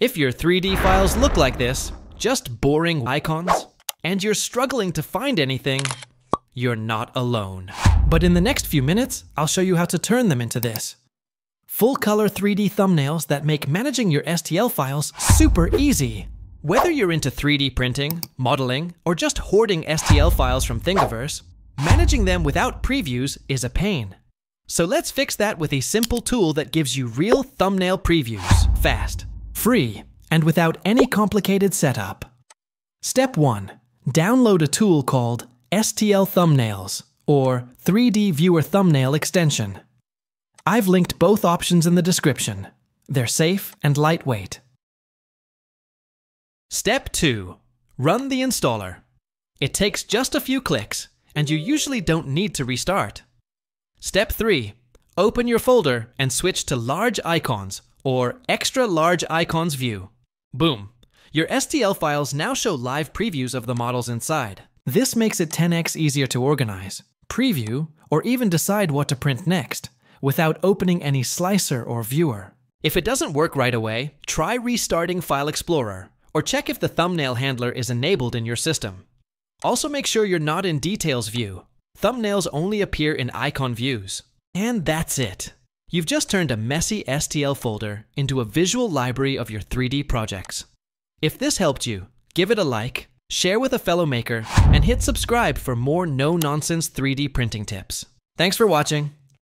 If your 3D files look like this, just boring icons, and you're struggling to find anything, you're not alone. But in the next few minutes, I'll show you how to turn them into this. Full-color 3D thumbnails that make managing your STL files super easy. Whether you're into 3D printing, modeling, or just hoarding STL files from Thingiverse, managing them without previews is a pain. So let's fix that with a simple tool that gives you real thumbnail previews, fast, free, and without any complicated setup. Step 1. Download a tool called STL Thumbnails, or 3D Viewer Thumbnail Extension. I've linked both options in the description. They're safe and lightweight. Step 2. Run the installer. It takes just a few clicks, and you usually don't need to restart. Step 3. Open your folder and switch to Large Icons, or Extra Large Icons View. Boom! Your STL files now show live previews of the models inside. This makes it 10x easier to organize, preview, or even decide what to print next, without opening any slicer or viewer. If it doesn't work right away, try restarting File Explorer, or check if the thumbnail handler is enabled in your system. Also make sure you're not in Details view. Thumbnails only appear in icon views. And that's it. You've just turned a messy STL folder into a visual library of your 3D projects. If this helped you, give it a like, share with a fellow maker, and hit subscribe for more no-nonsense 3D printing tips. Thanks for watching.